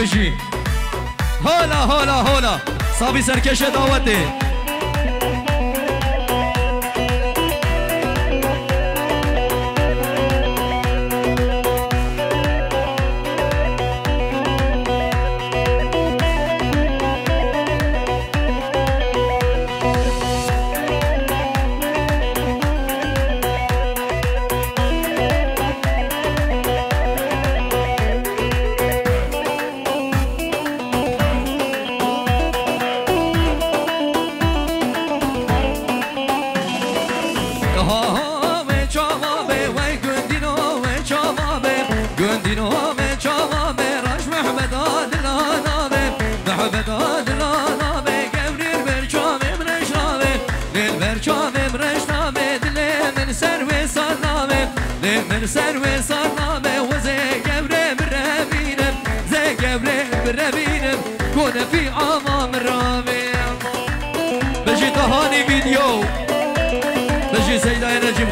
بجی هلا هلا هلا صابی سرکش دعوته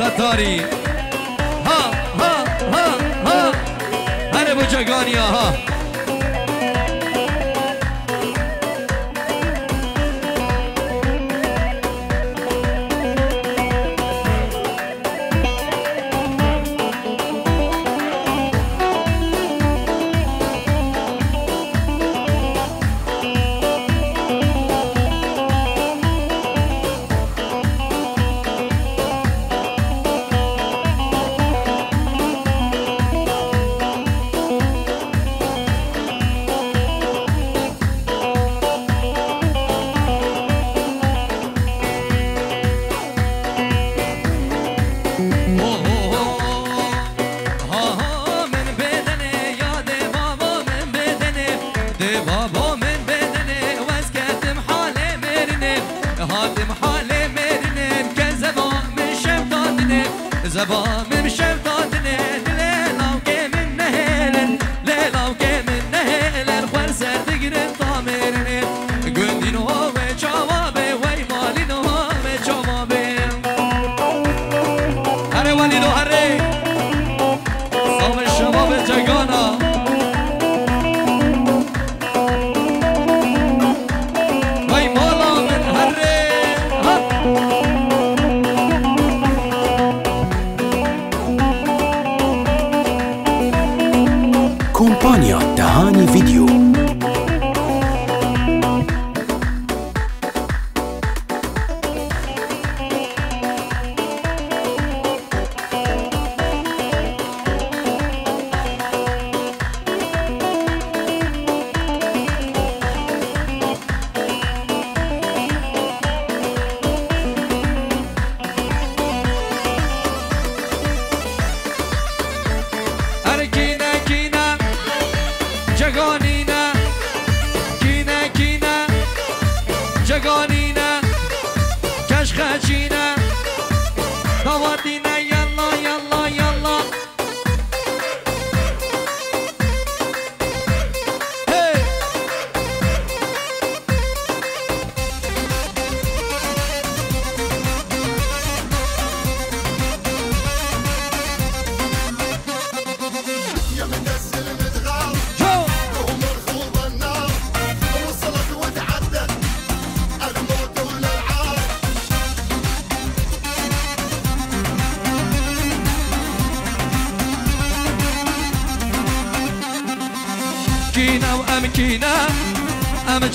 خطاري ها ها ها ها أنا بجاقانيا ها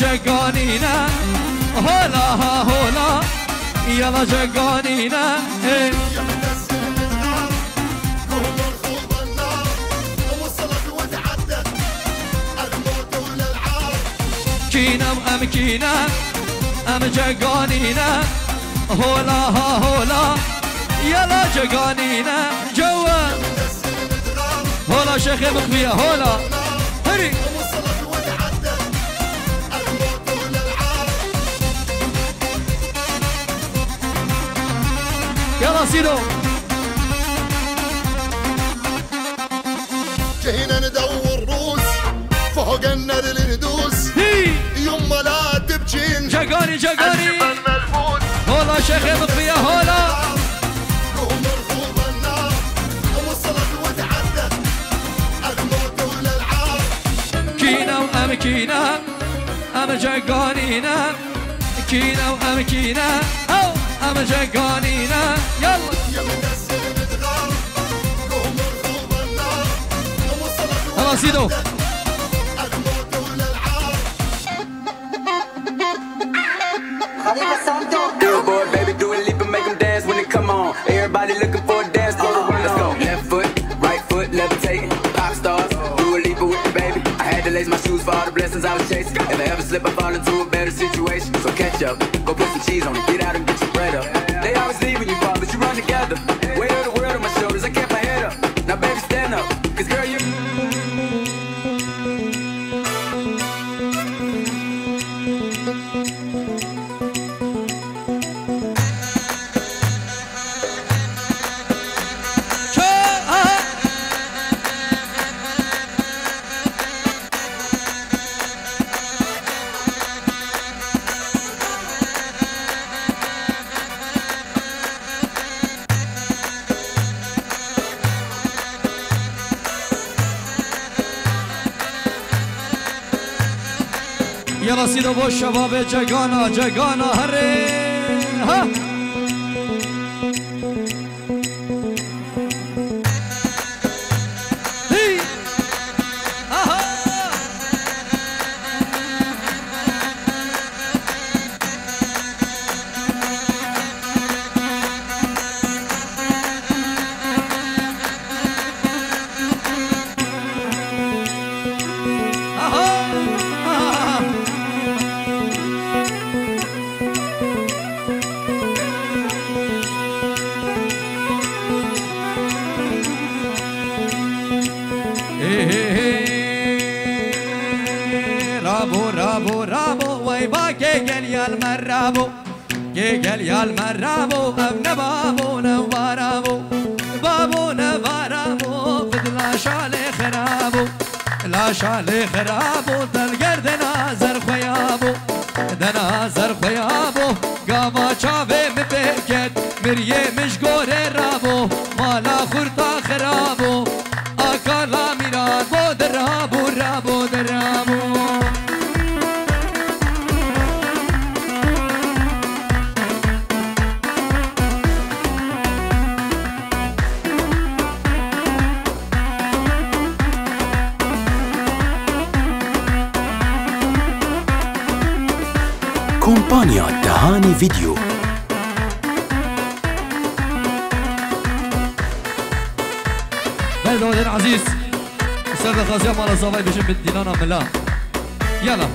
جگانینا هلا ها هلا یلا جگانینا کینا و ام کینا ام جگانینا هلا ها هلا یلا جگانینا جوا هلا شیخ مخفیه هلا هری جهينا ندور روس فوق النار لندوس يما لا تبجين جاقاني جاقاني هولا شيخ مطفية هولا ومرفوض النار وصلت وتعدت الموت والالعاب كينا امجا قانينا كينا وامكينا او امجا قانينا يلا يا من السر بتغار قوم ارفض النار وصلت خلاص يدو الموت وللعار خلينا السعودة do boy baby do it leap and make them dance when they come on everybody looking for a dance floor let's go left foot right foot levitate pop stars do a leap with the baby I had to lace my shoes for all the blessings I was chasing if I ever slip I fall into a better situation so catch up go put some cheese on it get out and get your bread up they always leave when you fall but you run together weight of the world on my shoulders I kept my head up now baby stand up cause girl you يلا سيدو بو شباب جگانا جگانا هره ها هي آها جيجل يا المرابو ابن بابونا وبارابو بابونا بارابو بدلا شالي خرابو لا شالي خرابو تلقر دنازر خيابو دنازر خيابو قاما شابي مبكت مريه مش قوري رابو مالا خورتا خرابو اكالا ميرابو درابو رابو درابو كومبانيا تهاني فيديو هاي دولين عزيز السادة خاصية مالا صافي بشم الدينانا ملا يلا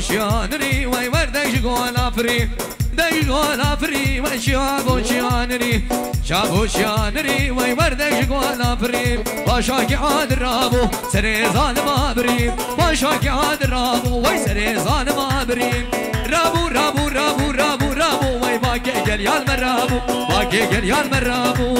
شانري وای وردش گل آفری دش گل آفری وای شابو شانری شابو شانری وای وردش گل آفری باشا که آد رابو سر زان ما بری باشا که آد رابو وای سر زان ما بری رابو رابو رابو رابو رابو وای باکی گریال مرابو باکی گریال مرابو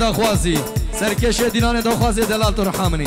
دخوازی سرکش دینان دخوازی دلال تو رحمانی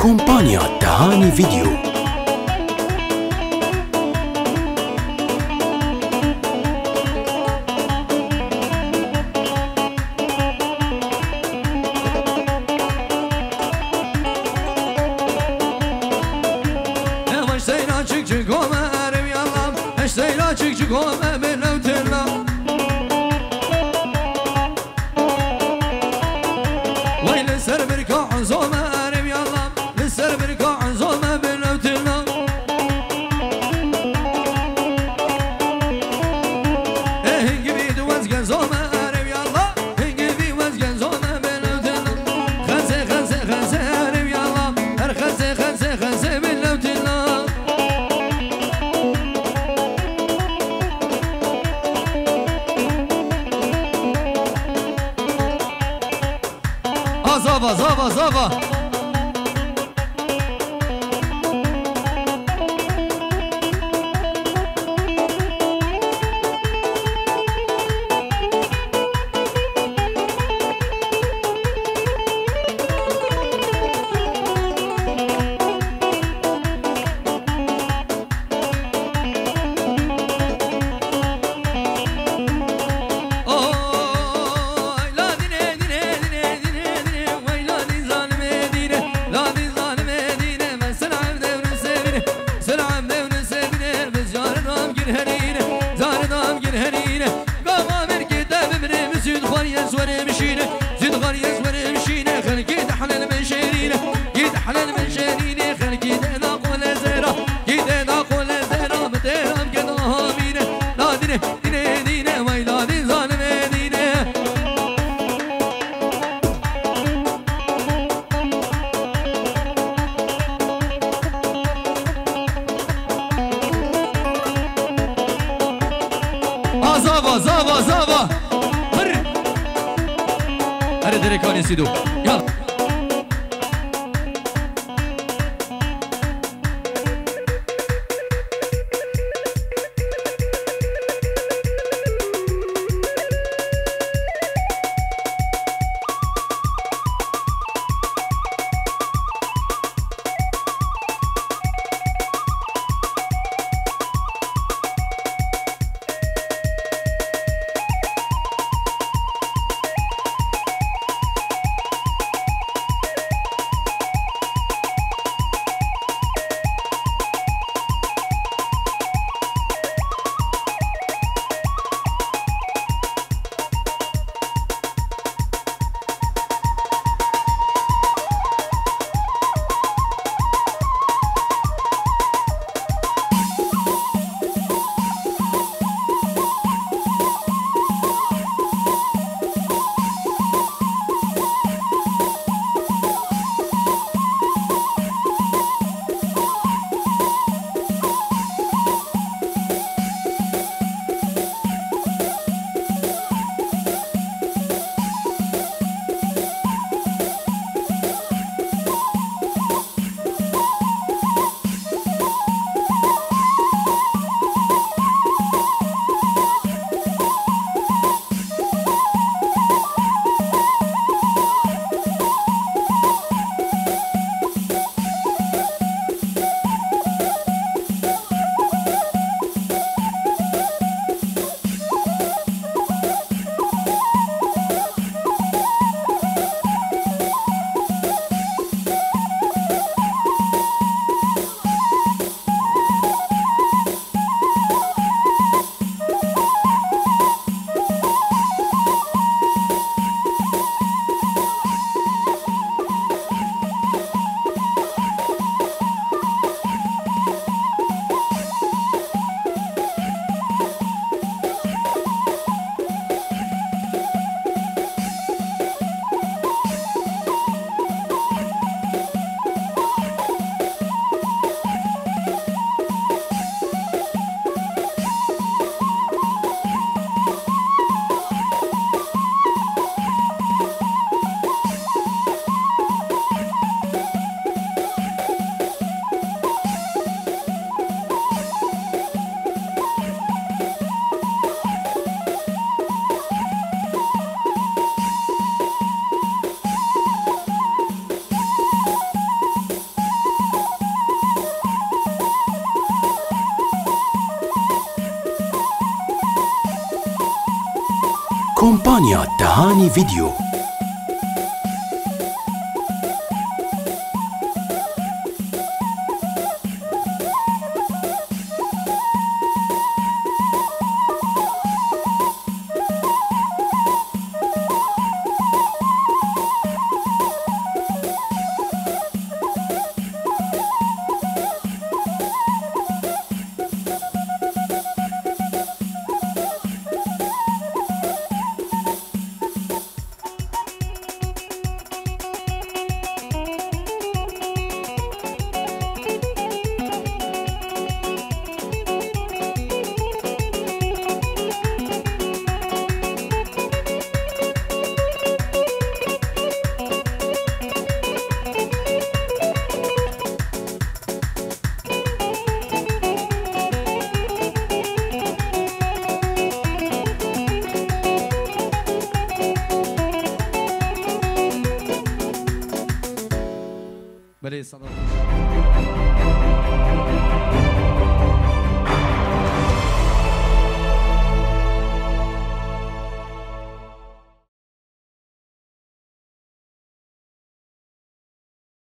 كومبانيا تهاني فيديو. زابا زابا زابا سيدو يلا كومبانيا تهاني فيديو. بلي صدق.